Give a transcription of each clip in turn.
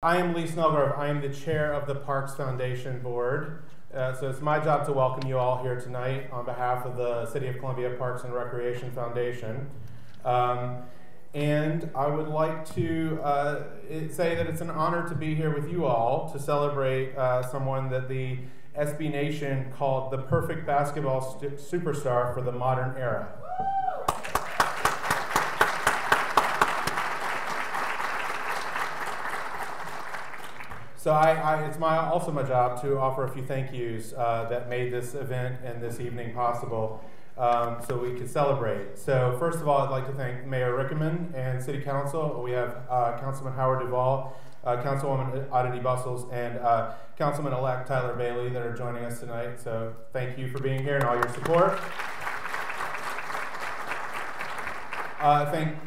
I am Lee Snellgrove. I am the chair of the Parks Foundation Board. So it's my job to welcome you all here tonight on behalf of the City of Columbia Parks and Recreation Foundation. And I would like to say that it's an honor to be here with you all to celebrate someone that the SB Nation called the perfect basketball superstar for the modern era. So it's also my job to offer a few thank yous that made this event and this evening possible so we could celebrate. So first of all, I'd like to thank Mayor Rickenmann and City Council. We have Councilman Howard Duvall, Councilwoman Aditi Bussells, and Councilman-elect Tyler Bailey that are joining us tonight. So thank you for being here and all your support. Thank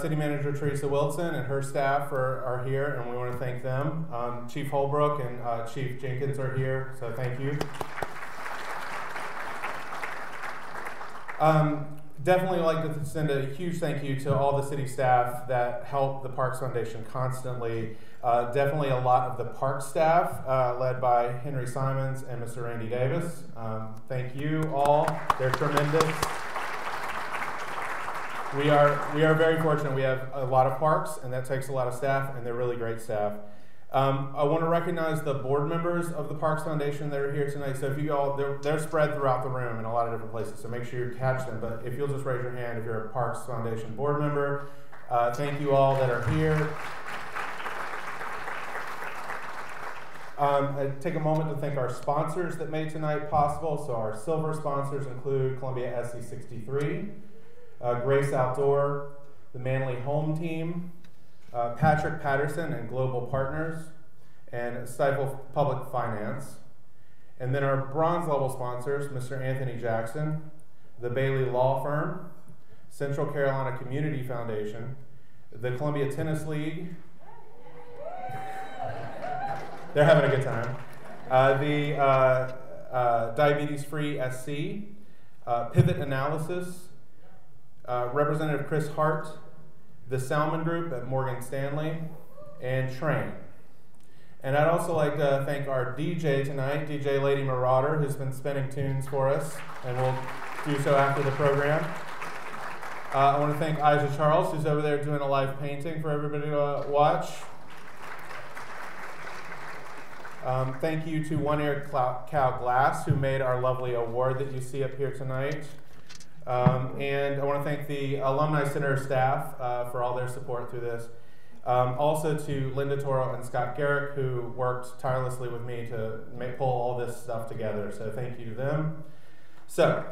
City Manager Teresa Wilson and her staff are here, and we want to thank them. Chief Holbrook and Chief Jenkins are here, so thank you. Definitely like to send a huge thank you to all the city staff that help the Parks Foundation constantly. Definitely a lot of the park staff, led by Henry Simons and Mr. Randy Davis. Thank you all. They're tremendous. We are very fortunate. We have a lot of parks, and that takes a lot of staff, and they're really great staff. I want to recognize the board members of the Parks Foundation that are here tonight. So if you all, they're spread throughout the room in a lot of different places, so make sure you catch them. But if you'll just raise your hand if you're a Parks Foundation board member. Thank you all that are here. I take a moment to thank our sponsors that made tonight possible. So our silver sponsors include Columbia SC63, Grace Outdoor, the Manly Home Team, Patrick Patterson and Global Partners, and Stifle Public Finance. And then our bronze level sponsors, Mr. Anthony Jackson, the Bailey Law Firm, Central Carolina Community Foundation, the Columbia Tennis League, they're having a good time, the Diabetes Free SC, Pivot Analysis, Representative Chris Hart, the Salmon Group at Morgan Stanley, and Train. And I'd also like to thank our DJ tonight, DJ Lady Marauder, who's been spinning tunes for us, and we'll do so after the program. I want to thank A'ja Charles, who's over there doing a live painting for everybody to watch. Thank you to One Air Cow Glass, who made our lovely award that you see up here tonight. And I want to thank the Alumni Center staff for all their support through this. Also to Linda Toro and Scott Garrick, who worked tirelessly with me to pull all this stuff together. So thank you to them. So,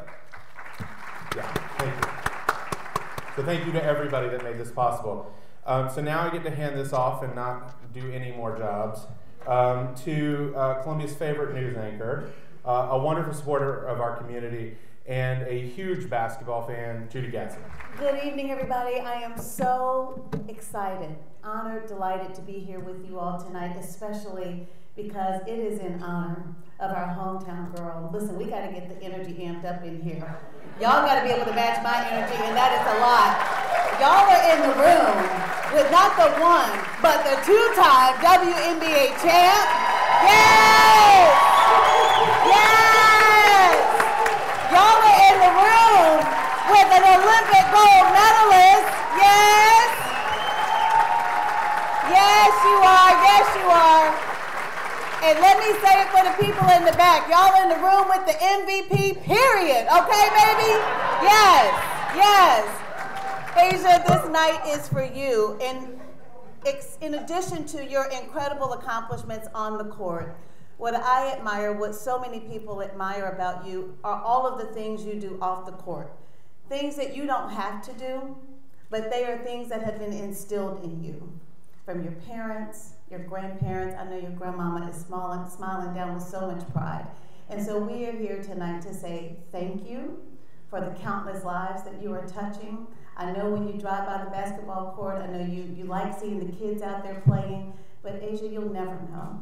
yeah, thank you. So thank you to everybody that made this possible. So now I get to hand this off and not do any more jobs to Columbia's favorite news anchor, a wonderful supporter of our community, and a huge basketball fan, Judy Gadsden. Good evening, everybody. I am so excited, honored, delighted to be here with you all tonight, especially because it is in honor of our hometown girl. Listen, we gotta get the energy amped up in here. Y'all gotta be able to match my energy, and that is a lot. Y'all are in the room with not the one, but the two-time WNBA champ. Yay! Yay! Y'all are in the room with an Olympic gold medalist. Yes. Yes, you are. Yes, you are. And let me say it for the people in the back. Y'all in the room with the MVP, period. Okay, baby? Yes. Yes. A'ja, this night is for you. And in addition to your incredible accomplishments on the court, what I admire, what so many people admire about you, are all of the things you do off the court. Things that you don't have to do, but they are things that have been instilled in you. From your parents, your grandparents, I know your grandmama is smiling down with so much pride. And so we are here tonight to say thank you for the countless lives that you are touching. I know when you drive by the basketball court, I know you like seeing the kids out there playing, but A'ja, you'll never know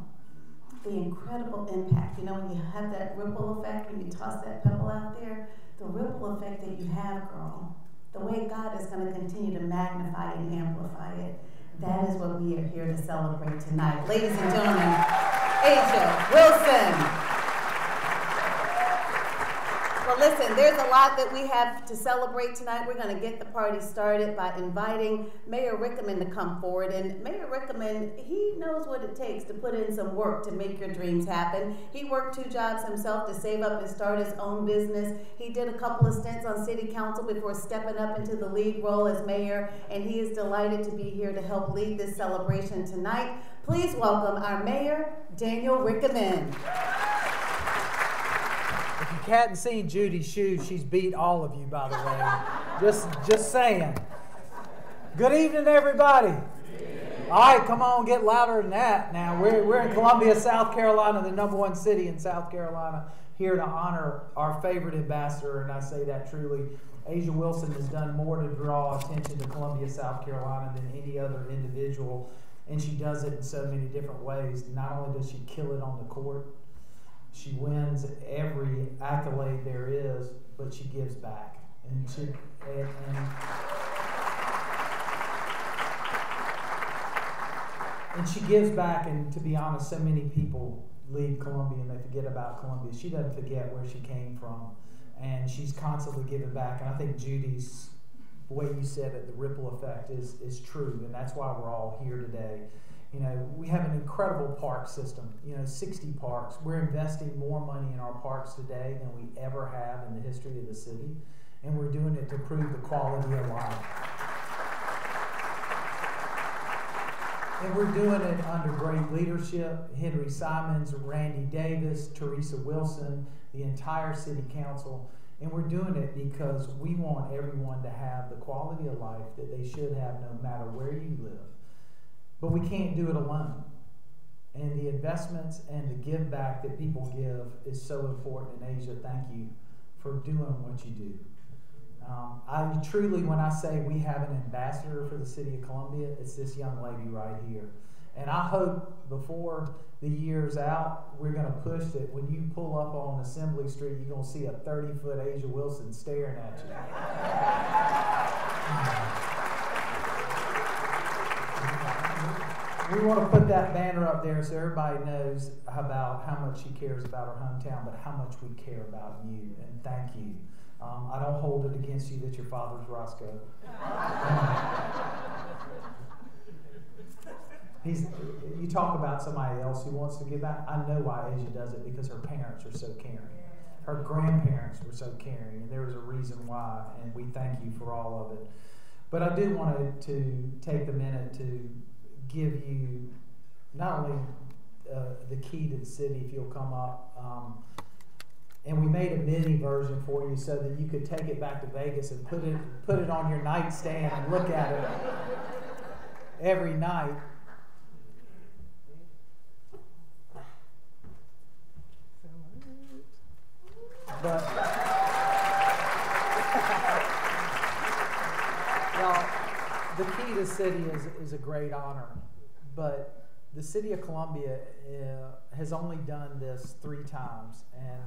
the incredible impact. You know, when you have that ripple effect, when you toss that pebble out there, the ripple effect that you have, girl, the way God is going to continue to magnify and amplify it. that is what we are here to celebrate tonight. Ladies and gentlemen, A'ja Wilson. Well, listen, there's a lot that we have to celebrate tonight. We're going to get the party started by inviting Mayor Rickenmann to come forward. And Mayor Rickenmann, he knows what it takes to put in some work to make your dreams happen. He worked 2 jobs himself to save up and start his own business. He did a couple of stints on city council before stepping up into the lead role as mayor. And he is delighted to be here to help lead this celebration tonight. Please welcome our mayor, Daniel Rickenmann. If you hadn't seen Judy's shoes, she's beat all of you, by the way. Just saying. Good evening, everybody. All right, come on, get louder than that now. We're in Columbia, South Carolina, the #1 city in South Carolina, here to honor our favorite ambassador, and I say that truly. A'ja Wilson has done more to draw attention to Columbia, South Carolina than any other individual, and she does it in so many different ways. Not only does she kill it on the court, she wins every accolade there is, but she gives back. And she gives back, and to be honest, so many people leave Columbia and they forget about Columbia. She doesn't forget where she came from, and she's constantly giving back. And I think Judy's way you said it, the ripple effect is true, and that's why we're all here today. You know, we have an incredible park system, you know, 60 parks. We're investing more money in our parks today than we ever have in the history of the city, and we're doing it to improve the quality of life. And we're doing it under great leadership. Henry Simons, Randy Davis, Teresa Wilson, the entire city council. And we're doing it because we want everyone to have the quality of life that they should have no matter where you live. But we can't do it alone. And the investments and the give back that people give is so important. And A'ja, thank you for doing what you do. I truly, when I say we have an ambassador for the city of Columbia, it's this young lady right here. And I hope before the year's out, we're going to push that when you pull up on Assembly Street, you're going to see a 30-foot A'ja Wilson staring at you. We want to put that banner up there so everybody knows about how much she cares about her hometown, but how much we care about you, and thank you. I don't hold it against you that your father's Roscoe. You talk about somebody else who wants to give back. I know why A'ja does it, because her parents are so caring. Her grandparents were so caring, and there was a reason why, and we thank you for all of it. But I do want to take the minute to give you not only the key to the city, if you'll come up, and we made a mini version for you so that you could take it back to Vegas and put it on your nightstand and look at it every night. But the key to the city is a great honor, but the city of Columbia has only done this 3 times, and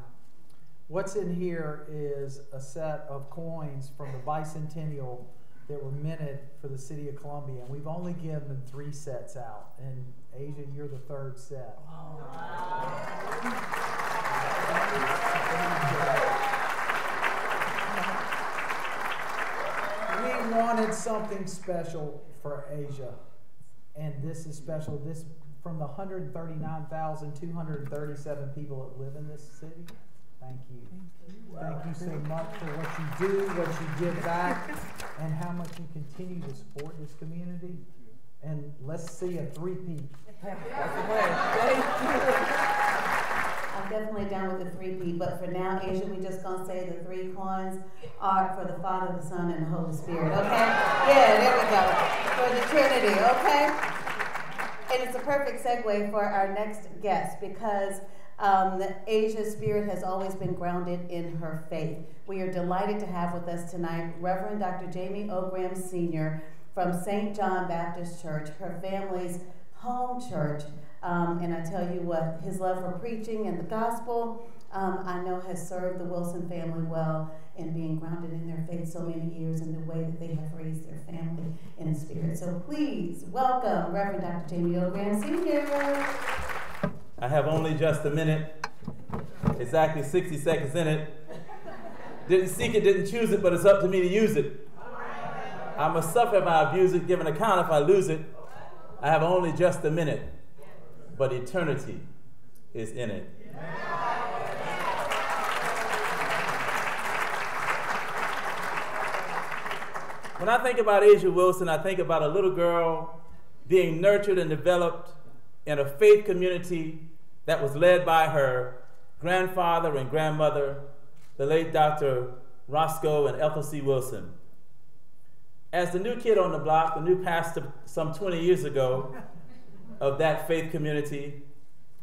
what's in here is a set of coins from the bicentennial that were minted for the city of Columbia, and we've only given 3 sets out, and A'ja, you're the 3rd set. Oh, wow. We wanted something special for A'ja, and this is special. This from the 139,237 people that live in this city. Thank you. Thank you so much for what you do, what you give back, and how much you continue to support this community. And let's see a 3-peat. Thank you. I'm definitely down with the 3P, but for now, A'ja, we just gonna say the 3 coins are for the Father, the Son, and the Holy Spirit, okay? Yeah, there we go, for the Trinity, okay? And it's a perfect segue for our next guest, because A'ja's spirit has always been grounded in her faith. We are delighted to have with us tonight Reverend Dr. Jamie O'Graham Sr. from St. John Baptist Church, her family's home church. And I tell you what, his love for preaching and the gospel I know has served the Wilson family well in being grounded in their faith so many years in the way that they have raised their family in spirit. So please welcome Reverend Dr. Jamie O'Brien Sr. I have only just a minute, exactly 60 seconds in it. Didn't seek it, didn't choose it, but it's up to me to use it. I must suffer if I abuse it, give an account if I lose it. I have only just a minute, but eternity is in it. When I think about A'ja Wilson, I think about a little girl being nurtured and developed in a faith community that was led by her grandfather and grandmother, the late Dr. Roscoe and Ethel C. Wilson. As the new kid on the block, the new pastor some 20 years ago of that faith community,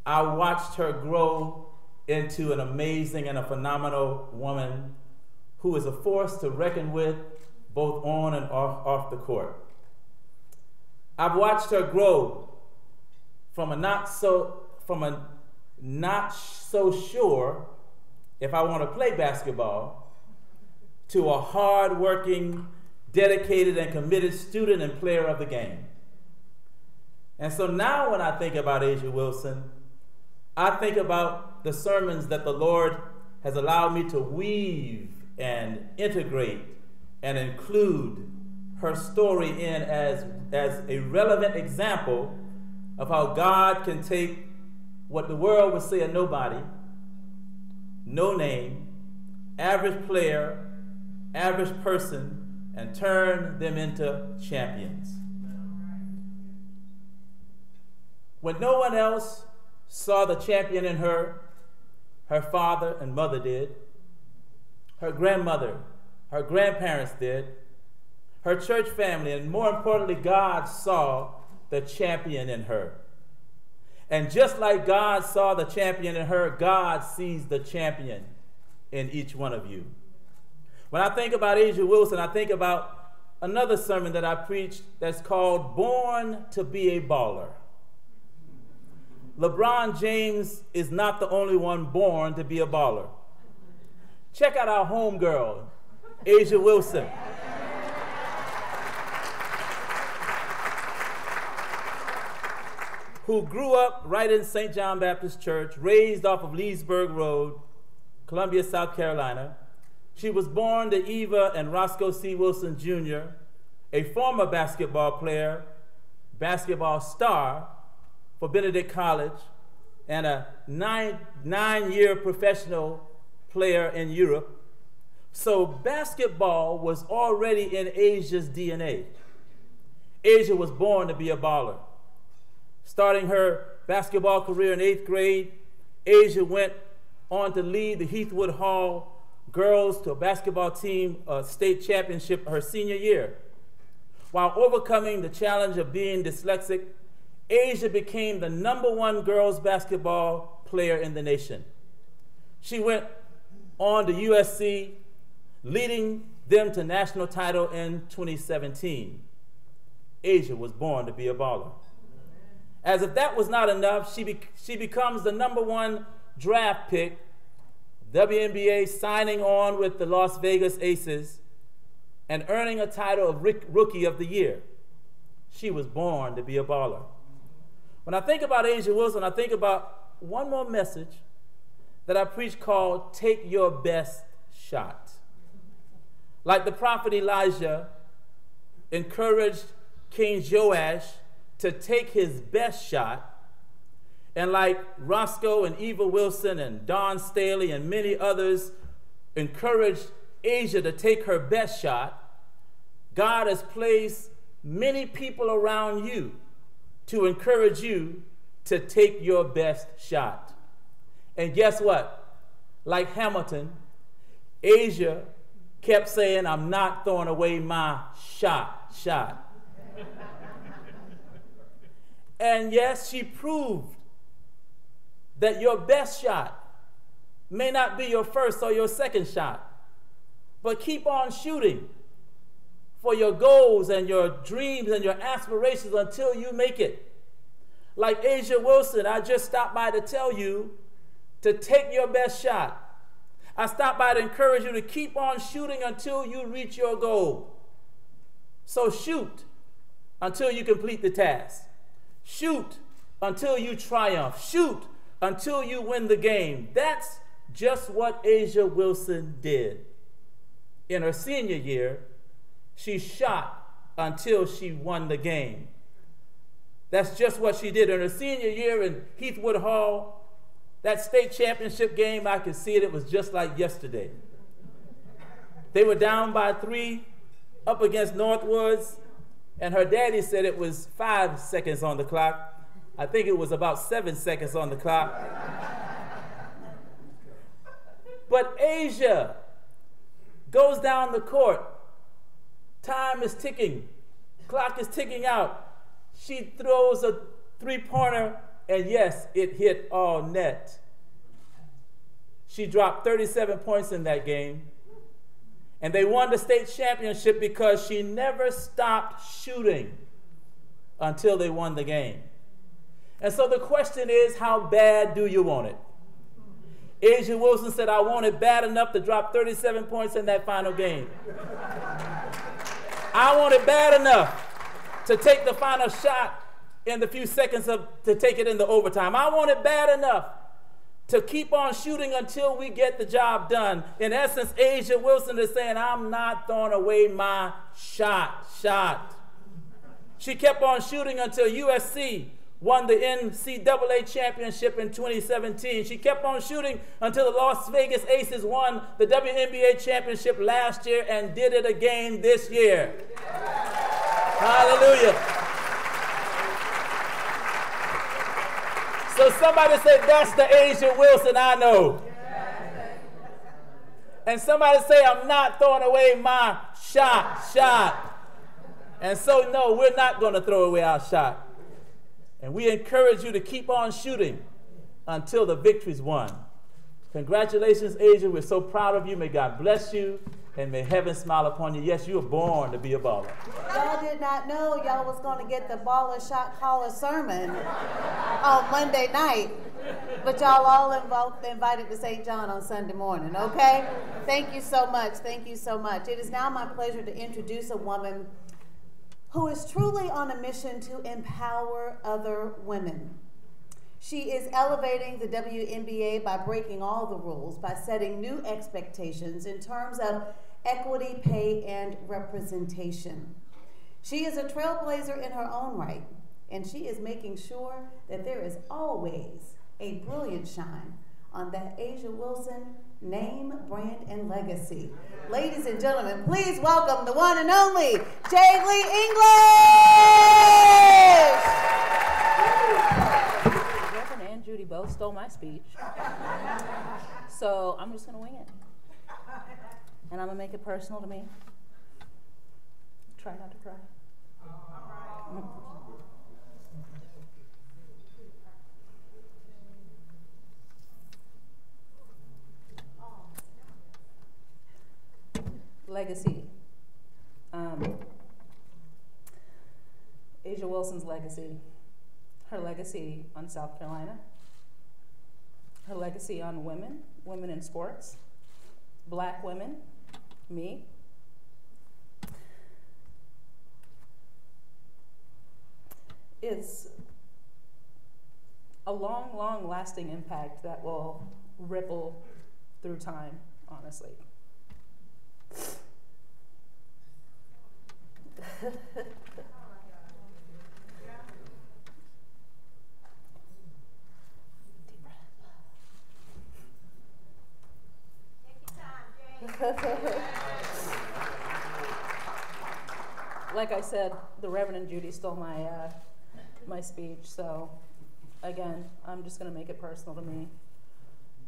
I watched her grow into an amazing and a phenomenal woman who is a force to reckon with, both on and off the court. I've watched her grow from a not so sure if I want to play basketball to a hard-working, dedicated, and committed student and player of the game. And so now when I think about A'ja Wilson, I think about the sermons that the Lord has allowed me to weave and integrate and include her story in as a relevant example of how God can take what the world would say a nobody, no name, average player, average person, and turn them into champions. When no one else saw the champion in her, her father and mother did, her grandmother, her grandparents did, her church family, and more importantly, God saw the champion in her. And just like God saw the champion in her, God sees the champion in each one of you. When I think about A'ja Wilson, I think about another sermon that I preached that's called Born to Be a Baller. LeBron James is not the only one born to be a baller. Check out our homegirl, A'ja Wilson. Who grew up right in St. John Baptist Church, raised off of Leesburg Road, Columbia, South Carolina. She was born to Eva and Roscoe C. Wilson, Jr., a former basketball player, basketball star for Benedict College, and a nine-year professional player in Europe. So basketball was already in A'ja's DNA. A'ja was born to be a baller. Starting her basketball career in 8th grade, A'ja went on to lead the Heathwood Hall girls to a basketball team state championship her senior year. While overcoming the challenge of being dyslexic, A'ja became the #1 girls basketball player in the nation. She went on to USC, leading them to national title in 2017. A'ja was born to be a baller. As if that was not enough, she becomes the #1 draft pick, WNBA, signing on with the Las Vegas Aces and earning a title of Rookie of the Year. She was born to be a baller. When I think about A'ja Wilson, I think about one more message that I preach called Take Your Best Shot. Like the prophet Elijah encouraged King Joash to take his best shot, and like Roscoe and Eva Wilson and Don Staley and many others encouraged A'ja to take her best shot, God has placed many people around you to encourage you to take your best shot. And guess what? Like Hamilton, A'ja kept saying, I'm not throwing away my shot. And yes, she proved that your best shot may not be your first or your second shot, but keep on shooting for your goals and your dreams and your aspirations until you make it. Like A'ja Wilson, I just stopped by to tell you to take your best shot. I stop by to encourage you to keep on shooting until you reach your goal. So shoot until you complete the task. Shoot until you triumph. Shoot until you win the game. That's just what A'ja Wilson did. In her senior year, she shot until she won the game. That's just what she did. In her senior year in Heathwood Hall, that state championship game, I could see it. It was just like yesterday. They were down by 3 up against Northwoods, and her daddy said it was 5 seconds on the clock. I think it was about 7 seconds on the clock. But A'ja goes down the court. Time is ticking. Clock is ticking out. She throws a three-pointer, and yes, it hit all net. She dropped 37 points in that game, and they won the state championship because she never stopped shooting until they won the game. And so the question is, how bad do you want it? A'ja Wilson said, I want it bad enough to drop 37 points in that final game. I want it bad enough to take the final shot in the few seconds to take it in the overtime. I want it bad enough to keep on shooting until we get the job done. In essence, A'ja Wilson is saying, I'm not throwing away my shot. She kept on shooting until USC won the NCAA championship in 2017. She kept on shooting until the Las Vegas Aces won the WNBA championship last year and did it again this year. Hallelujah. So somebody said, that's the A'ja Wilson I know. And somebody say, I'm not throwing away my shot. And so no, we're not going to throw away our shot. And we encourage you to keep on shooting until the victory's won. Congratulations, A'ja. We're so proud of you. May God bless you, and may heaven smile upon you. Yes, you were born to be a baller. Y'all did not know y'all was going to get the baller shot caller sermon on Monday night, but y'all all invited to St. John on Sunday morning, okay? Thank you so much. Thank you so much. It is now my pleasure to introduce a woman who is truly on a mission to empower other women. She is elevating the WNBA by breaking all the rules, by setting new expectations in terms of equity, pay, and representation. She is a trailblazer in her own right, and she is making sure that there is always a brilliant shine on that A'ja Wilson name, brand, and legacy. Ladies and gentlemen, please welcome the one and only Jade English! Reverend and Judy both stole my speech. So I'm just gonna wing it. And I'm gonna make it personal to me. Try not to cry. Legacy. A'ja Wilson's legacy. Her legacy on South Carolina. Her legacy on women, women in sports, black women, me. It's a long, long lasting impact that will ripple through time, honestly. Like I said, the Reverend and Judy stole my my speech, so again, I'm just going to make it personal to me,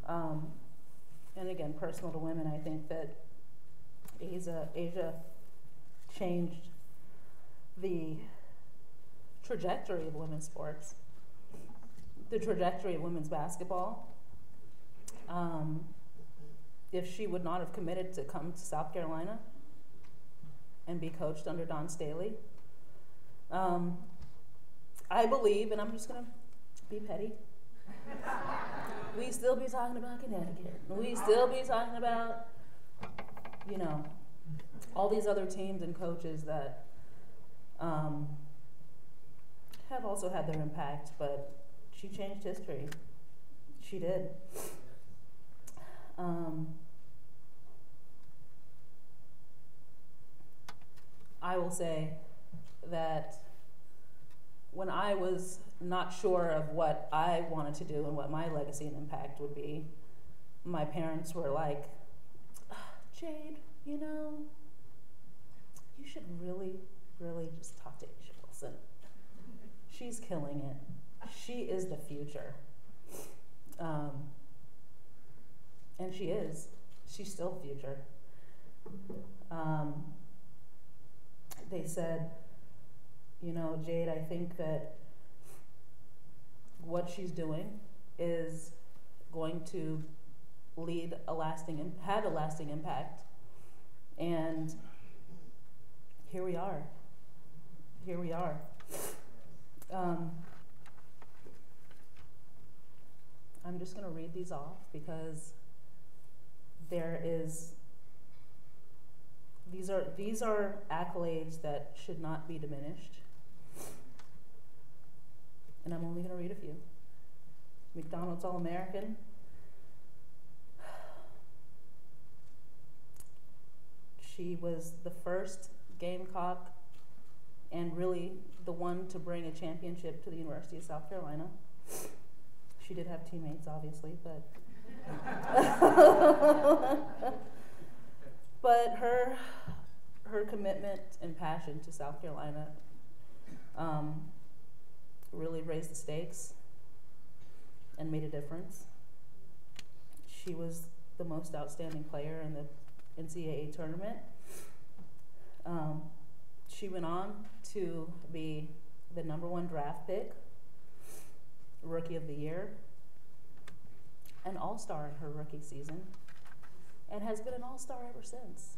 and again, personal to women. I think that A'ja changed the trajectory of women's sports, the trajectory of women's basketball. If she would not have committed to come to South Carolina and be coached under Don Staley, I believe, and I'm just gonna be petty, we still be talking about Connecticut. We still be talking about, you know, all these other teams and coaches that have also had their impact, but she changed history. She did. I will say that when I was not sure of what I wanted to do and what my legacy and impact would be, my parents were like, Jade, you know, you should really, really just talk to A'ja Wilson. She's killing it. She is the future. And she is. She's still future. They said, you know, Jade, I think that what she's doing is going to lead a lasting, have a lasting impact. And here we are. Here we are. I'm just going to read these off because there is, these are accolades that should not be diminished. And I'm only going to read a few. McDonald's All-American. She was the first Gamecock and really the one to bring a championship to the University of South Carolina. She did have teammates, obviously, but but her commitment and passion to South Carolina really raised the stakes and made a difference. She was the most outstanding player in the NCAA tournament. She went on to be the #1 draft pick, Rookie of the Year, an All-Star in her rookie season, and has been an All-Star ever since.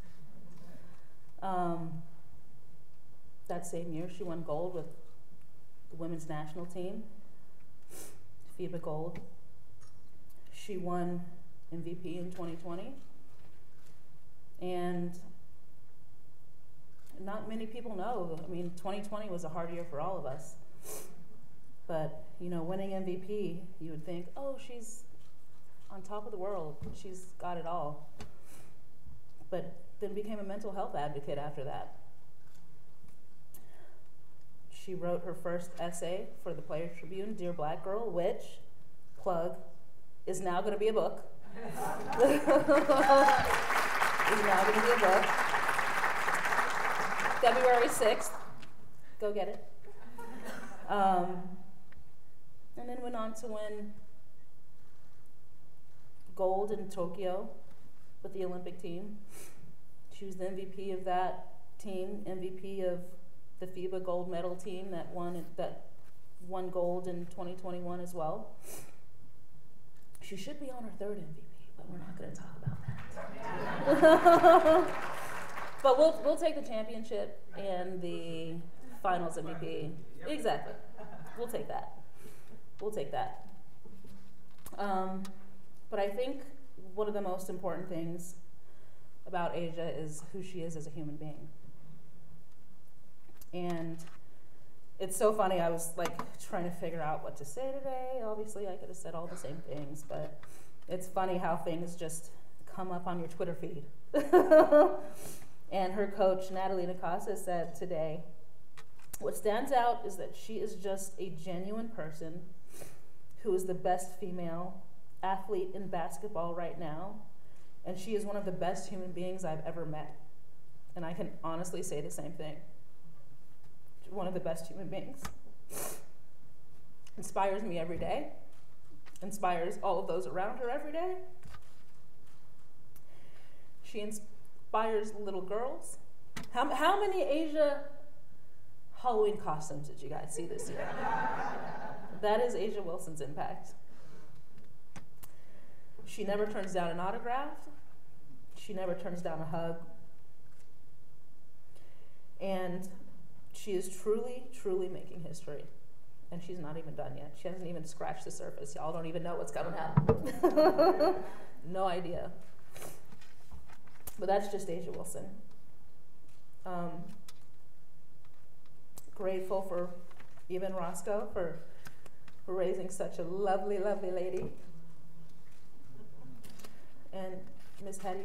That same year, she won gold with the women's national team, FIBA gold. She won MVP in 2020. And not many people know. I mean, 2020 was a hard year for all of us. But, you know, winning MVP, you would think, oh, she's on top of the world. She's got it all. But then became a mental health advocate after that. She wrote her first essay for the Players Tribune, Dear Black Girl, which, plug, is now going to be a book. Is now going to be a book. February 6th. Go get it. And then went on to win gold in Tokyo with the Olympic team. She was the MVP of that team, MVP of the FIBA gold medal team that won gold in 2021 as well. She should be on her third MVP. But we're not going to talk about that. But we'll take the championship and the finals MVP. Yep. Exactly. We'll take that. We'll take that. But I think one of the most important things about A'ja is who she is as a human being. And it's so funny. I was like trying to figure out what to say today. Obviously, I could have said all the same things, but it's funny how things just come up on your Twitter feed. And her coach, Natalie Nakasa, said today, what stands out is that she is just a genuine person who is the best female athlete in basketball right now, and she is one of the best human beings I've ever met. And I can honestly say the same thing. One of the best human beings. Inspires me every day. Inspires all of those around her every day. She inspires little girls. How many A'ja Halloween costumes did you guys see this year? That is A'ja Wilson's impact. She never turns down an autograph. She never turns down a hug. And she is truly, truly making history. and she's not even done yet. She hasn't even scratched the surface. Y'all don't even know what's coming up. No idea. But that's just A'ja Wilson. Grateful for even Roscoe for raising such a lovely, lovely lady. And Miss Hattie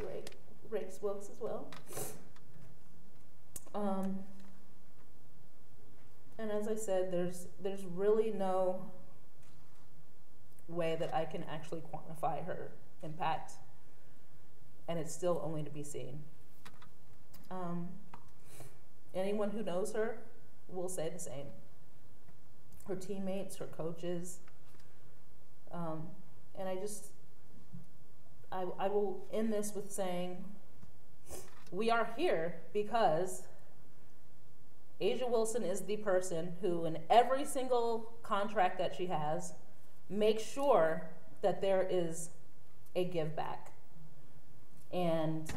Grace Wilkes as well. And as I said, there's really no way that I can actually quantify her impact, and it's still only to be seen. Anyone who knows her will say the same. Her teammates, her coaches, and I will end this with saying, we are here because A'ja Wilson is the person who, in every single contract that she has, makes sure that there is a give back. And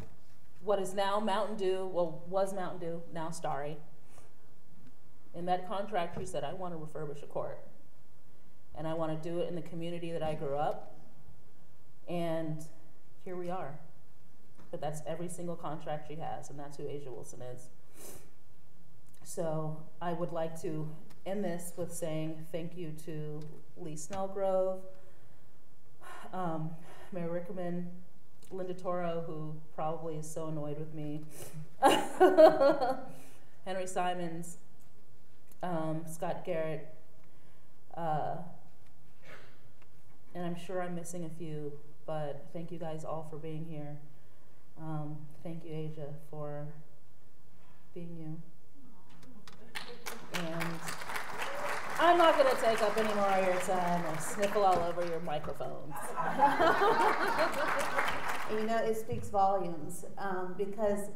what is now Mountain Dew, well, was Mountain Dew, now Starry. In that contract, she said, I want to refurbish a court. And I want to do it in the community that I grew up. And here we are. But that's every single contract she has, and that's who A'ja Wilson is. So I would like to end this with saying thank you to Lee Snellgrove, Mayor Rickenmann, Linda Toro, who probably is so annoyed with me, Henry Simons, Scott Garrett, and I'm sure I'm missing a few, but thank you guys all for being here. Thank you, A'ja, for being you. And I'm not going to take up any more of your time or sniffle all over your microphones. You know, it speaks volumes because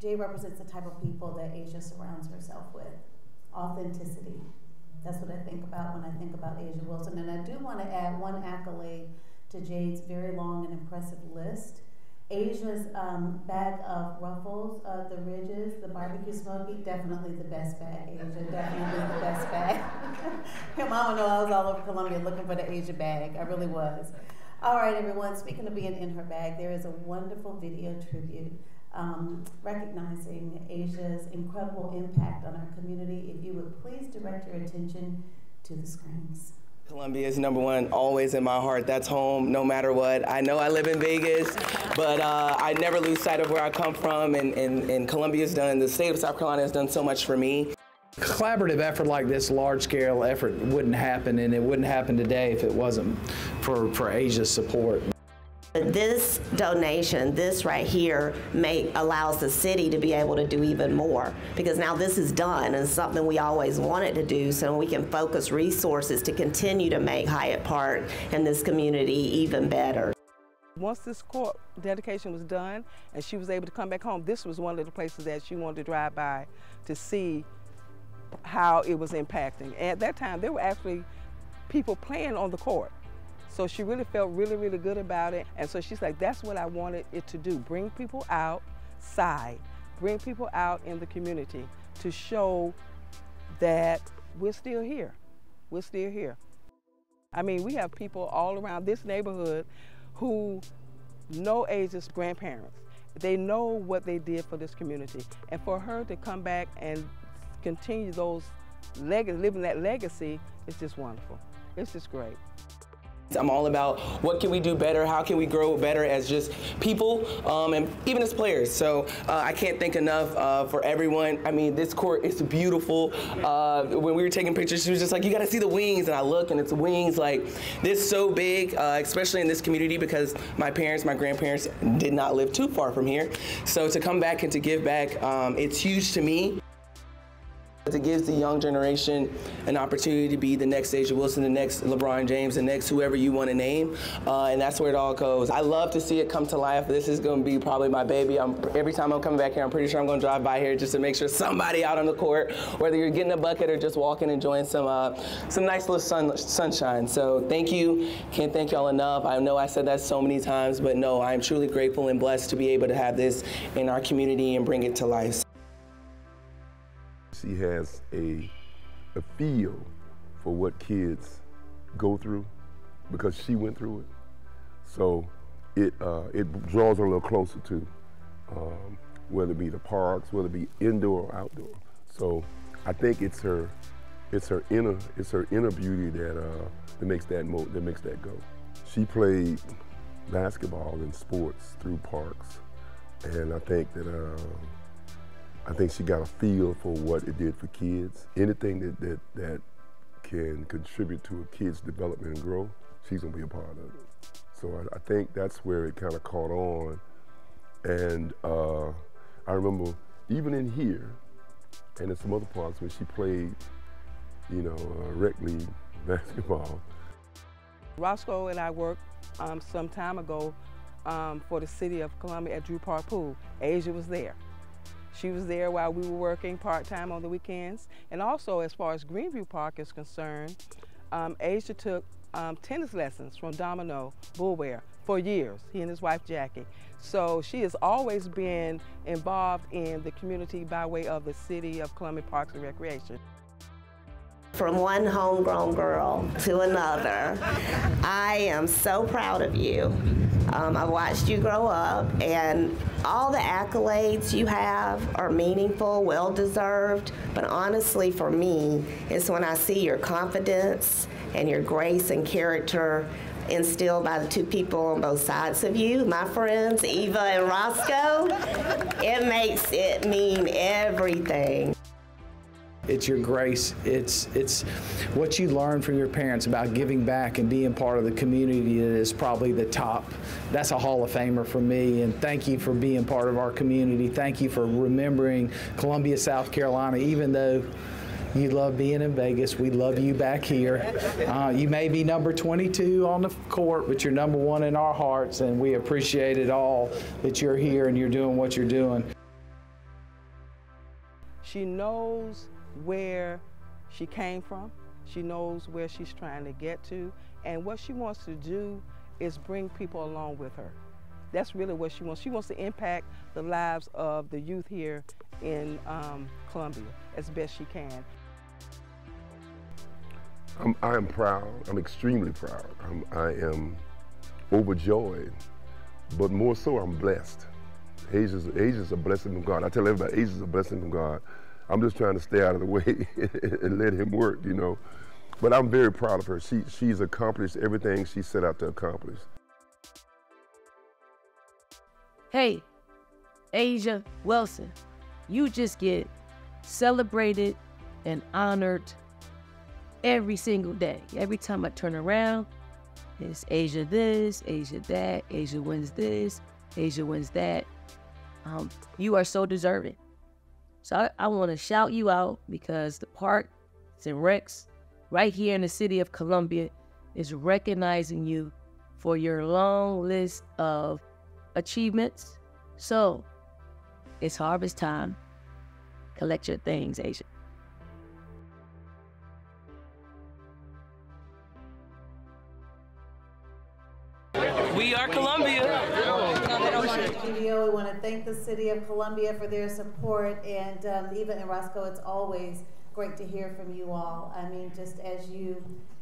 Jade represents the type of people that A'ja surrounds herself with. Authenticity. That's what I think about when I think about A'ja Wilson. And I do want to add one accolade to Jade's very long and impressive list. A'ja's bag of ruffles, the ridges, the barbecue smoky, definitely the best bag, A'ja, definitely the best bag. Your mama know I was all over Columbia looking for the A'ja bag, I really was. All right, everyone, speaking of being in her bag, there is a wonderful video tribute recognizing A'ja's incredible impact on our community. If you would please direct your attention to the screens. Columbia is #1, always in my heart. That's home, no matter what. I know I live in Vegas, but I never lose sight of where I come from, and Columbia's done, the state of South Carolina has done so much for me. Collaborative effort like this, large-scale effort, wouldn't happen, and it wouldn't happen today if it wasn't for A'ja's support. This donation, this right here, allows the city to be able to do even more, because now this is done and something we always wanted to do, so we can focus resources to continue to make Hyatt Park and this community even better. Once this court dedication was done and she was able to come back home, this was one of the places that she wanted to drive by to see how it was impacting. At that time, there were actually people playing on the court. So she really felt really, really good about it. And so she's like, that's what I wanted it to do. Bring people outside, bring people out in the community to show that we're still here. We're still here. I mean, we have people all around this neighborhood who know A'ja's grandparents. They know what they did for this community. And for her to come back and continue those legacy, living that legacy, it's just wonderful. It's just great. I'm all about what can we do better, how can we grow better as just people and even as players. So I can't thank enough for everyone. I mean, this court is beautiful. When we were taking pictures, she was just like, you gotta see the wings. And I look and it's wings like this so big, especially in this community because my parents, my grandparents did not live too far from here. So to come back and to give back, it's huge to me. It gives the young generation an opportunity to be the next A'ja Wilson, the next LeBron James, the next whoever you want to name, and that's where it all goes. I love to see it come to life. This is going to be probably my baby. Every time I'm coming back here, I'm pretty sure I'm going to drive by here just to make sure somebody out on the court, whether you're getting a bucket or just walking, enjoying some nice little sunshine. So thank you. Can't thank y'all enough. I know I said that so many times, but no, I'm truly grateful and blessed to be able to have this in our community and bring it to life. She has a feel for what kids go through because she went through it. So it draws her a little closer to whether it be the parks, whether it be indoor or outdoor. So I think it's her inner beauty that makes that go. She played basketball and sports through parks, and I think that she got a feel for what it did for kids. Anything that can contribute to a kid's development and growth, she's gonna be a part of it. So I think that's where it kind of caught on. And I remember even in here, and in some other parts when she played, you know, rec league basketball. Roscoe and I worked some time ago for the city of Columbia at Drew Park Pool. A'ja was there. She was there while we were working part-time on the weekends. And also, as far as Greenview Park is concerned, A'ja took tennis lessons from Domino Boulware for years, he and his wife Jackie. So she has always been involved in the community by way of the city of Columbia Parks and Recreation. From one homegrown girl to another, I am so proud of you. I've watched you grow up, and all the accolades you have are meaningful, well-deserved, but honestly for me, it's when I see your confidence and your grace and character instilled by the two people on both sides of you, my friends, Eva and Roscoe, it makes it mean everything. It's your grace, it's what you learn from your parents about giving back and being part of the community that is probably the top. That's a Hall of Famer for me, and thank you for being part of our community. Thank you for remembering Columbia, South Carolina, even though you love being in Vegas. We love you back here. You may be number 22 on the court, but you're number one in our hearts, and we appreciate it all that you're here and you're doing what you're doing. She knows where she came from. She knows where she's trying to get to, and what she wants to do is bring people along with her. That's really what she wants. She wants to impact the lives of the youth here in Columbia as best she can. I am proud. I'm extremely proud. I am overjoyed, but more so I'm blessed. A'ja's a blessing from God. I tell everybody, A'ja's a blessing from God. I'm just trying to stay out of the way and let him work, you know. But I'm very proud of her. She's accomplished everything she set out to accomplish. Hey, A'ja Wilson, you just get celebrated and honored every single day. Every time I turn around, it's A'ja this, A'ja that, A'ja wins this, A'ja wins that. You are so deserving. So I want to shout you out because the park, it's in Rex, right here in the city of Columbia, is recognizing you for your long list of achievements. So it's harvest time. Collect your things, A'ja. We are Columbia. We want to thank the City of Columbia for their support, and Eva and Roscoe, it's always great to hear from you all. I mean, just as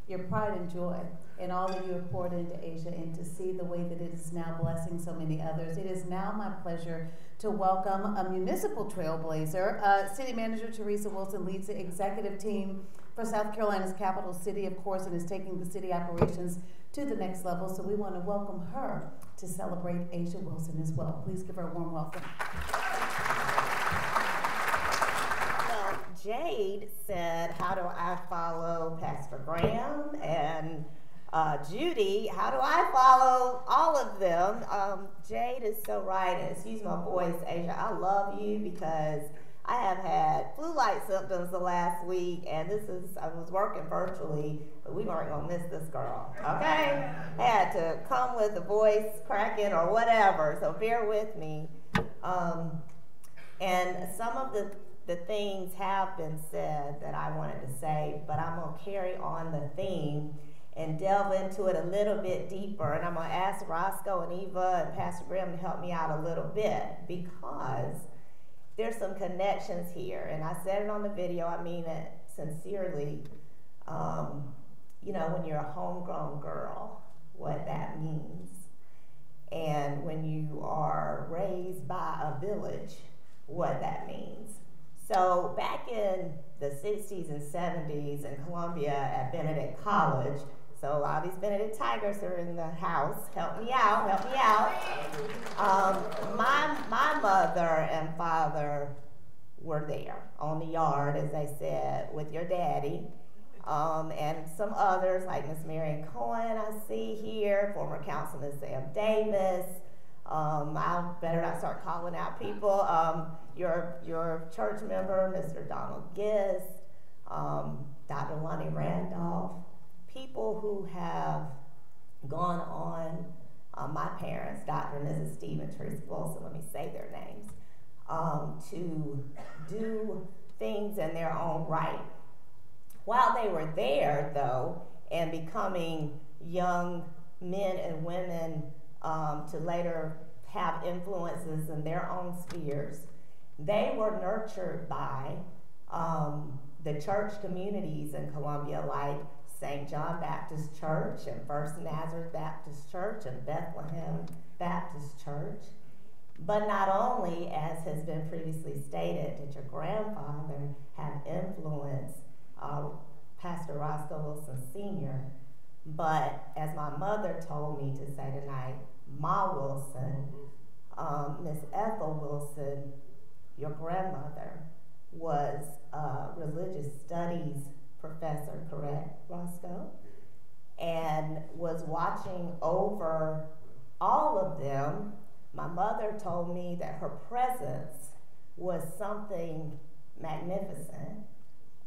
your pride and joy and all that you have poured into A'ja, and to see the way that it is now blessing so many others. It is now my pleasure to welcome a municipal trailblazer. City Manager Teresa Wilson leads the executive team for South Carolina's capital city, of course, and is taking the city operations to the next level. So we want to welcome her to celebrate A'ja Wilson as well. Please give her a warm welcome. Jade said, how do I follow Pastor Graham? And Judy, how do I follow all of them? Jade is so right, and excuse my voice, A'ja, I love you because I have had flu-like symptoms the last week, and I was working virtually, but we weren't gonna miss this girl, okay? I had to come with a voice cracking or whatever, so bear with me. And some of the things have been said that I wanted to say, but I'm going to carry on the theme and delve into it a little bit deeper. And I'm going to ask Roscoe and Eva and Pastor Graham to help me out a little bit, because there's some connections here. And I said it on the video, I mean it sincerely. you know, when you're a homegrown girl, what that means. And when you are raised by a village, what that means. So back in the 60s and 70s in Columbia at Benedict College, so a lot of these Benedict Tigers are in the house. Help me out, help me out. My mother and father were there on the yard, as they said, with your daddy. And some others, like Miss Marion Cohen, I see here, former Councilman Sam Davis. I better not start calling out people. Your church member, Mr. Donald Giss, Dr. Lonnie Randolph, people who have gone on, my parents, Dr. and Mrs. Steve and Teresa Wilson, let me say their names, to do things in their own right. While they were there, though, and becoming young men and women to later have influences in their own spheres, they were nurtured by the church communities in Columbia, like St. John Baptist Church and First Nazareth Baptist Church and Bethlehem Baptist Church. But not only, as has been previously stated, did your grandfather have influence, Pastor Roscoe Wilson Sr., but as my mother told me to say tonight, Ma Wilson, Miss Ethel Wilson, your grandmother, was a religious studies professor, correct, Roscoe? And was watching over all of them. My mother told me that her presence was something magnificent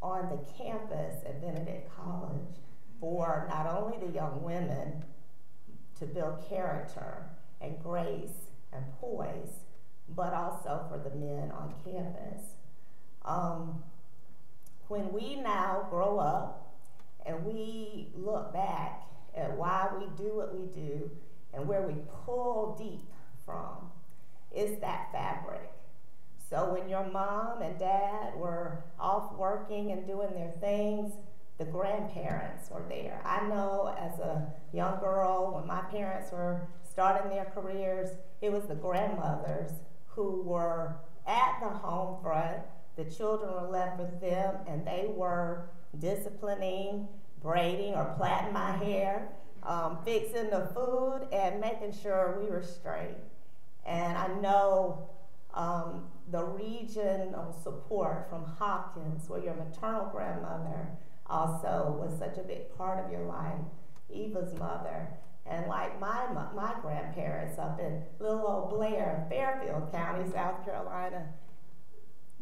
on the campus at Benedict College for not only the young women to build character and grace and poise, but also for the men on campus. When we now grow up and we look back at why we do what we do and where we pull deep from, it's that fabric. So when your mom and dad were off working and doing their things, the grandparents were there. I know as a young girl, when my parents were starting their careers, it was the grandmothers who were at the home front. The children were left with them, and they were disciplining, braiding or plaiting my hair, fixing the food, and making sure we were straight. And I know the regional support from Hopkins, where your maternal grandmother also was such a big part of your life, Eva's mother, and like my grandparents up in little old Blair, Fairfield County, South Carolina,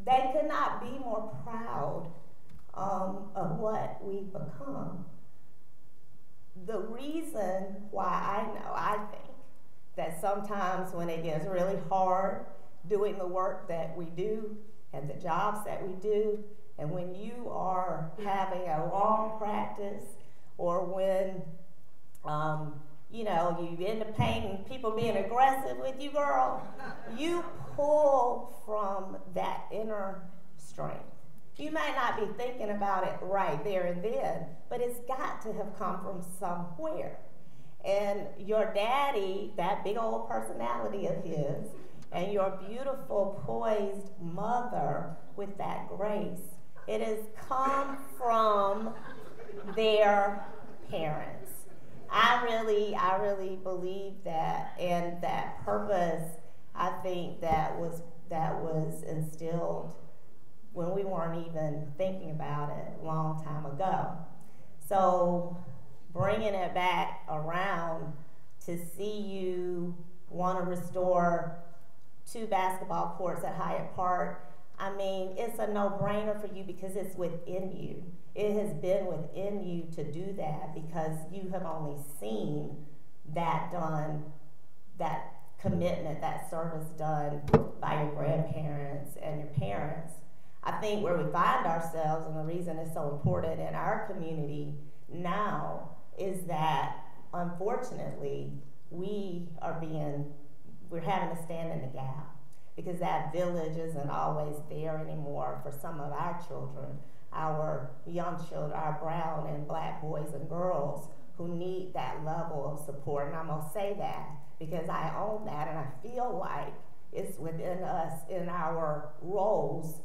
they could not be more proud of what we've become. The reason why I think that sometimes when it gets really hard doing the work that we do and the jobs that we do, and when you are having a long practice, or when you know, you end up painting people being aggressive with you, girl, you pull from that inner strength. You might not be thinking about it right there and then, but it's got to have come from somewhere. And your daddy, that big old personality of his, and your beautiful, poised mother with that grace, it has come from their parents. I really believe that, and that purpose, I think that was instilled when we weren't even thinking about it a long time ago. So bringing it back around to see you want to restore 2 basketball courts at Hyatt Park, I mean, it's a no-brainer for you because it's within you. It has been within you to do that because you have only seen that done, that commitment, that service done by your grandparents and your parents. I think where we find ourselves, and the reason it's so important in our community now, is that unfortunately we're having to stand in the gap because that village isn't always there anymore for some of our children. our young children, our brown and black boys and girls who need that level of support. And I'm gonna say that because I own that, and I feel like it's within us, in our roles,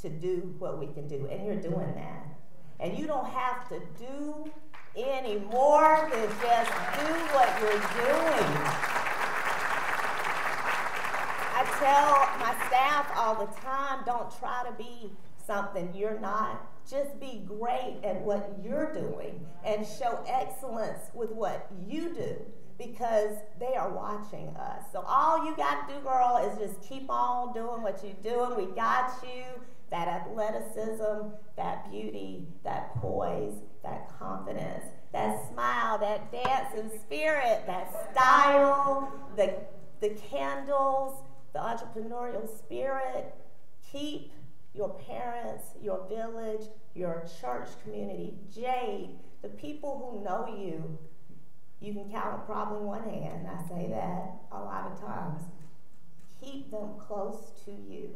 to do what we can do, and you're doing that. And you don't have to do any more than just do what you're doing. I tell my staff all the time, don't try to be something you're not. Just be great at what you're doing and show excellence with what you do, because they are watching us. So all you got to do, girl, is just keep on doing what you're doing. We got you. That athleticism, that beauty, that poise, that confidence, that smile, that dancing spirit, that style, the candles, the entrepreneurial spirit. Keep your parents, your village, your church community, Jade, the people who know you, you can count probably one hand, and I say that a lot of times. Keep them close to you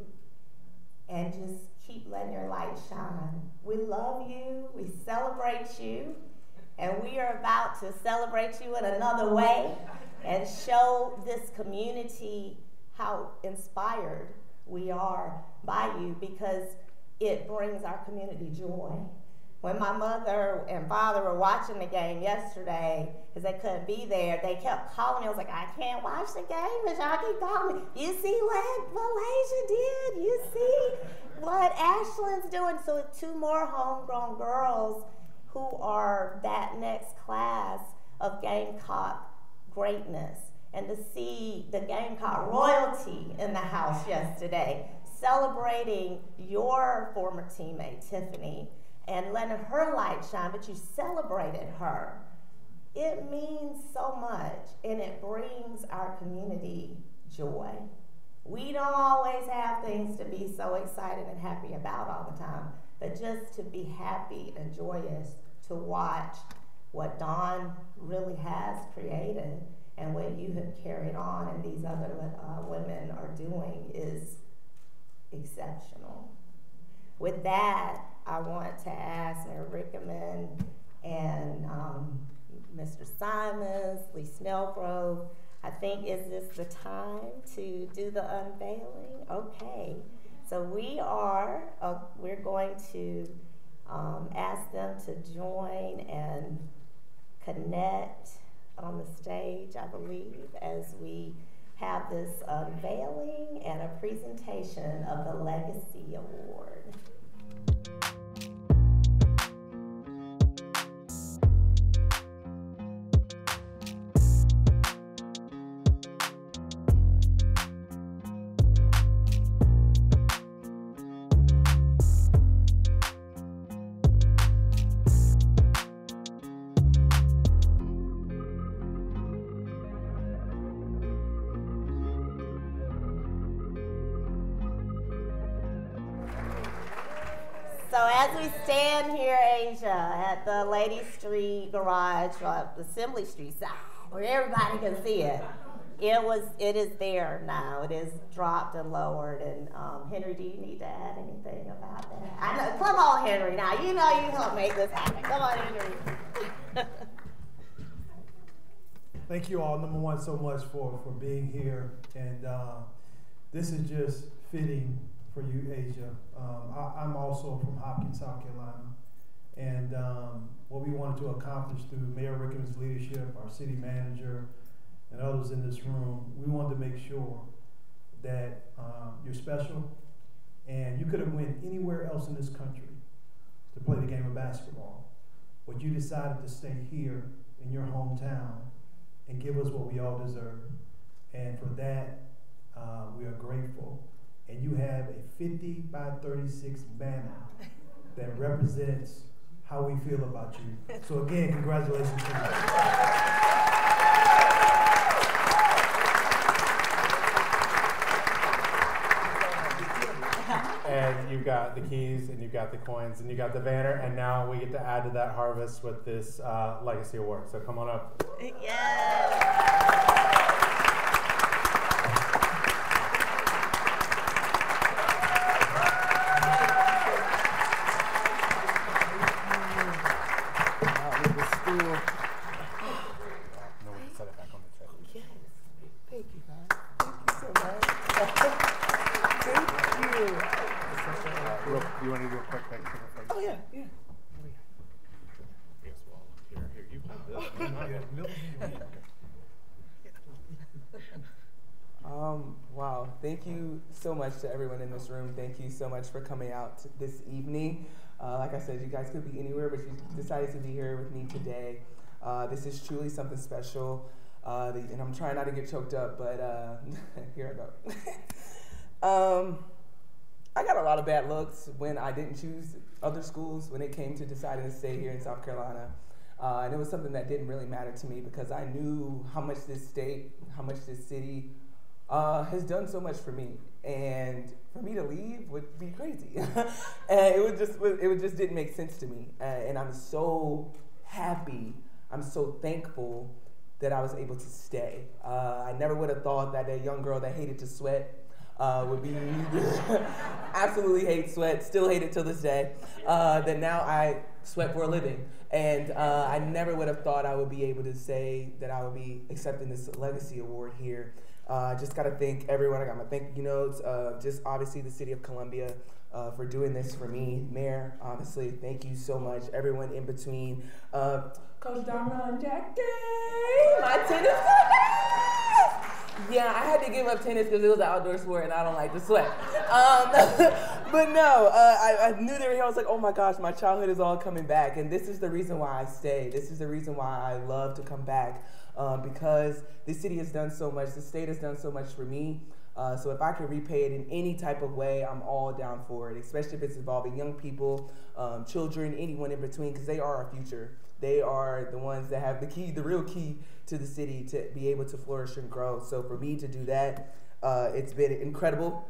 and just keep letting your light shine. We love you, we celebrate you, and we are about to celebrate you in another way and show this community how inspired we are by you, because it brings our community joy. When my mother and father were watching the game yesterday, because they couldn't be there, they kept calling me. I was like, I can't watch the game, but y'all keep calling me. You see what Malaysia did? You see what Ashland's doing? So two more homegrown girls who are that next class of Gamecock greatness. And to see the Gamecock royalty in the house yesterday, celebrating your former teammate, Tiffany, and letting her light shine, but you celebrated her. It means so much, and it brings our community joy. We don't always have things to be so excited and happy about all the time, but just to be happy and joyous, to watch what Dawn really has created and what you have carried on and these other women are doing is exceptional. With that, I want to ask Mayor Rickenmann and Mr. Simons, Lee Snellgrove, I think, is this the time to do the unveiling? Okay, so we are, we're going to ask them to join and connect on the stage, I believe, as we have this unveiling and a presentation of the Legacy Award. At the Lady Street Garage, or the Assembly Street side, where everybody can see it. It is there now. It is dropped and lowered. And Henry, do you need to add anything about that? I know. Come on, Henry. Now you know you're gonna make this happen. Come on, Henry. Thank you all, number one, so much for being here. And this is just fitting for you, A'ja. I'm also from Hopkins, South Carolina. And what we wanted to accomplish through Mayor Rickman's leadership, our city manager, and others in this room, we wanted to make sure that you're special, and you could have went anywhere else in this country to play the game of basketball, but you decided to stay here in your hometown and give us what we all deserve. And for that, we are grateful. And you have a 50 by 36 banner that represents how we feel about you. So again, congratulations to you. And you've got the keys, and you've got the coins, and you got the banner, and now we get to add to that harvest with this Legacy Award. So come on up. Yeah. You want to do a quick thing? Oh, yeah, yeah. I guess we'll all look here. Here, you hold this. Wow, thank you so much to everyone in this room. Thank you so much for coming out this evening. Like I said, you guys could be anywhere, but you decided to be here with me today. This is truly something special, and I'm trying not to get choked up, but here I go. I got a lot of bad looks when I didn't choose other schools when it came to deciding to stay here in South Carolina. And it was something that didn't really matter to me because I knew how much this state, how much this city has done so much for me, and for me to leave would be crazy. And it just didn't make sense to me. And I'm so happy, I'm so thankful that I was able to stay. I never would have thought that a young girl that hated to sweat would be absolutely hate sweat, still hate it till this day. That now I sweat for a living, and I never would have thought I would be able to say that I would be accepting this legacy award here. Just gotta thank everyone. I got my thank you notes. Just obviously the city of Columbia for doing this for me. Mayor, honestly, thank you so much. Everyone in between. Coach Donna and Jackie, my tennis coach. Yeah, I had to give up tennis because it was an outdoor sport and I don't like to sweat. But no, I knew they were here. I was like, oh my gosh, my childhood is all coming back. And this is the reason why I stay. This is the reason why I love to come back. Because the city has done so much, the state has done so much for me. So if I can repay it in any type of way, I'm all down for it, especially if it's involving young people, children, anyone in between, because they are our future. They are the ones that have the key, the real key to the city to be able to flourish and grow. So for me to do that, it's been incredible.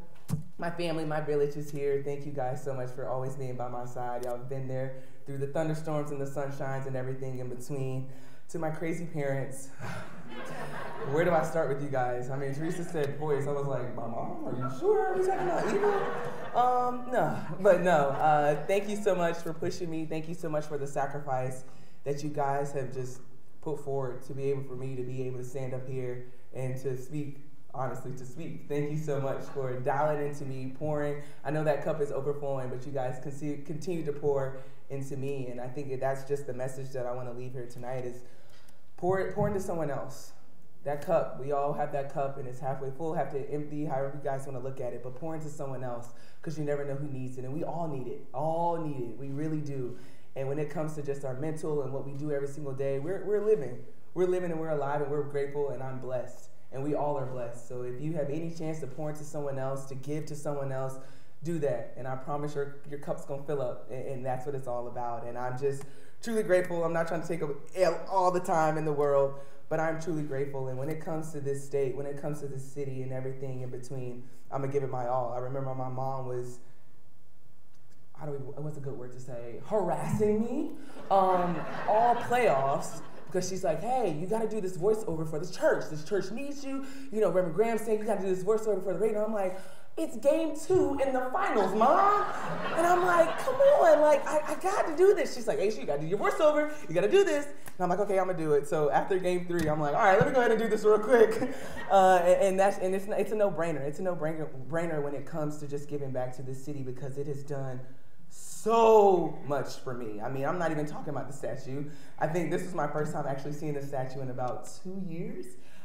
My family, my village is here. Thank you guys so much for always being by my side. Y'all have been there through the thunderstorms and the sunshines and everything in between. To my crazy parents, where do I start with you guys? I mean, Teresa said voice. I was like, my mom, are you sure? Are we talking about Eva? No, but no. Thank you so much for pushing me. Thank you so much for the sacrifice that you guys have just put forward to be able for me to be able to stand up here and to speak, honestly, to speak. Thank you so much for dialing into me, pouring. I know that cup is overflowing, but you guys continue to pour into me, and I think that's just the message that I want to leave here tonight is pour into someone else. That cup, we all have that cup, and it's halfway full, half empty, however you guys want to look at it, but pour into someone else, because you never know who needs it, and we all need it, we really do. And when it comes to just our mental and what we do every single day, we're living and we're alive and we're grateful, and I'm blessed, and we all are blessed. So if you have any chance to pour into someone else, to give to someone else, do that, and I promise your cup's gonna fill up, and that's what it's all about. And I'm just truly grateful. I'm not trying to take up all the time in the world, but I'm truly grateful. And when it comes to this state, when it comes to this city and everything in between, I'm gonna give it my all. I remember my mom was, what's a good word to say, harassing me all playoffs, because she's like, hey, you gotta do this voiceover for the church. This church needs you. You know, Reverend Graham saying you gotta do this voiceover for the radio. I'm like, it's game 2 in the finals, Mom. And I'm like, come on, like, I got to do this. She's like, hey, you got to do your voiceover. You got to do this. And I'm like, okay, I'm going to do it. So after game 3, I'm like, all right, let me go ahead and do this real quick. And it's a no-brainer. It's a no-brainer when it comes to just giving back to the city, because it has done so much for me. I mean, I'm not even talking about the statue. I think this was my first time actually seeing the statue in about 2 years.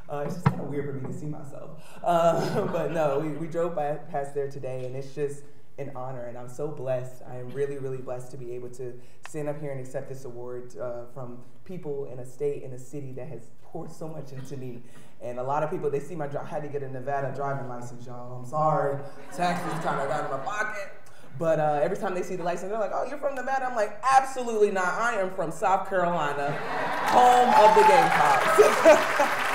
It's just kind of weird for me to see myself. But no, we drove past there today, and it's just an honor, and I'm so blessed. I am really, really blessed to be able to stand up here and accept this award from people in a state, in a city that has poured so much into me. And a lot of people, they see my drive. I had to get a Nevada driving license, y'all. I'm sorry. Taxes kind of got in my pocket. But every time they see the license, they're like, oh, you're from Nevada? I'm like, absolutely not. I am from South Carolina, home of the Gamecocks.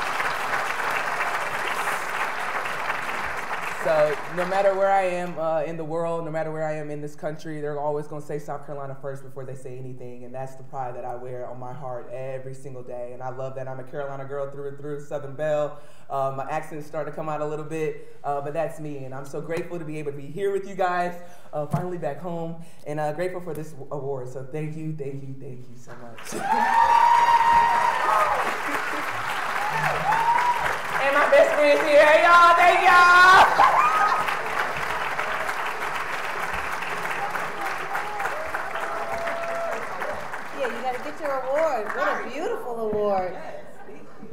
So no matter where I am in the world, no matter where I am in this country, they're always going to say South Carolina first before they say anything. And that's the pride that I wear on my heart every single day. And I love that. I'm a Carolina girl through and through, Southern Belle. My accent's starting to come out a little bit, but that's me. And I'm so grateful to be able to be here with you guys, finally back home, and grateful for this award. So thank you, thank you, thank you so much. And my best friends here. Hey, y'all. Thank y'all. award. What a beautiful award.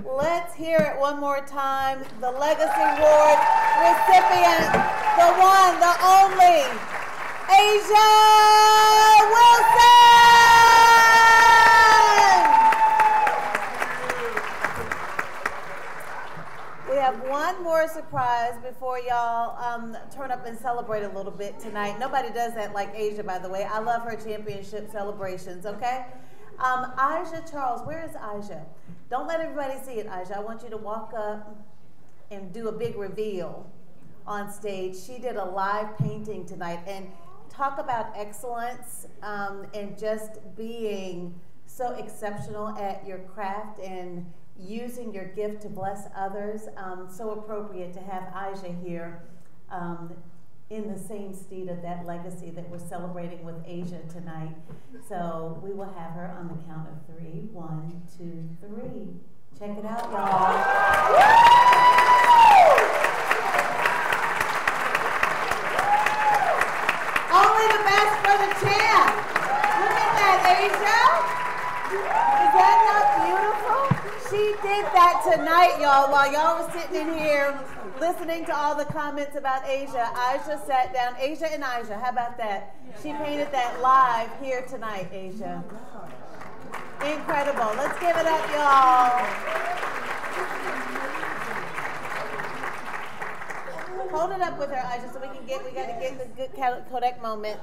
Let's hear it one more time. The Legacy Award recipient, the one, the only, A'ja Wilson! We have one more surprise before y'all turn up and celebrate a little bit tonight. Nobody does that like A'ja, by the way. I love her championship celebrations, okay? A'ja Charles, where is A'ja? Don't let everybody see it, A'ja. I want you to walk up and do a big reveal on stage. She did a live painting tonight, and talk about excellence and just being so exceptional at your craft and using your gift to bless others. So appropriate to have A'ja here in the same steed of that legacy that we're celebrating with A'ja tonight. So we will have her on the count of three. 1, 2, 3. Check it out, y'all. Only the best for the champ. Look at that, A'ja. Is that not beautiful? She did that tonight, y'all, while y'all were sitting in here listening to all the comments about A'ja. A'ja sat down. A'ja and A'ja, how about that? She painted that live here tonight, A'ja. Incredible. Let's give it up, y'all. Hold it up with her, A'ja, so we gotta get the good Kodak moment.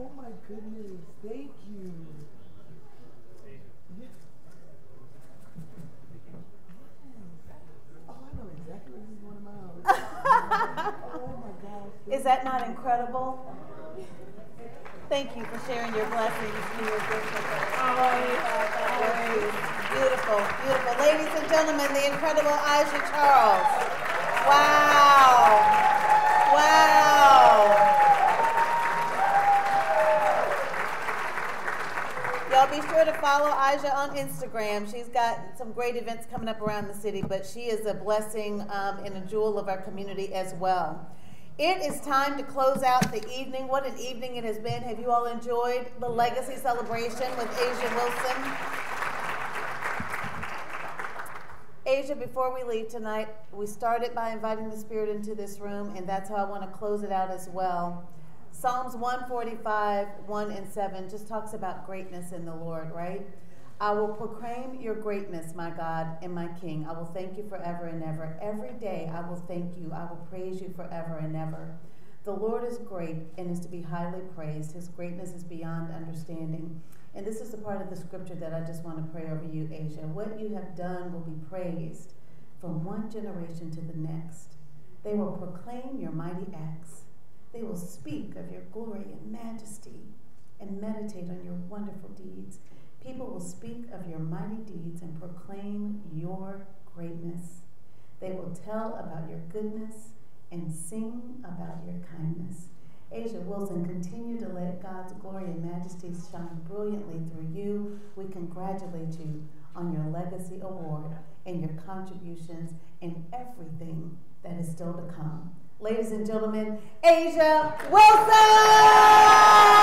Oh my goodness, thank you. Yeah. Oh, I know exactly what this is, one of my own. Oh my gosh. Is that not incredible? Thank you for sharing your blessings and your gifts with us. Always. Beautiful, beautiful. Ladies and gentlemen, the incredible A'ja Charles. Wow. Wow. Y'all be sure to follow A'ja on Instagram. She's got some great events coming up around the city, but she is a blessing and a jewel of our community as well. It is time to close out the evening. What an evening it has been. Have you all enjoyed the Legacy Celebration with A'ja Wilson? A'ja, before we leave tonight, we started by inviting the Spirit into this room, and that's how I want to close it out as well. Psalms 145, 1 and 7 just talks about greatness in the Lord, right? I will proclaim your greatness, my God and my King. I will thank you forever and ever. Every day I will thank you. I will praise you forever and ever. The Lord is great and is to be highly praised. His greatness is beyond understanding. And this is the part of the scripture that I just want to pray over you, A'ja. What you have done will be praised from one generation to the next. They will proclaim your mighty acts. They will speak of your glory and majesty and meditate on your wonderful deeds. People will speak of your mighty deeds and proclaim your greatness. They will tell about your goodness and sing about your kindness. A'ja Wilson, continue to let God's glory and majesty shine brilliantly through you. We congratulate you on your Legacy Award and your contributions and everything that is still to come. Ladies and gentlemen, A'ja Wilson!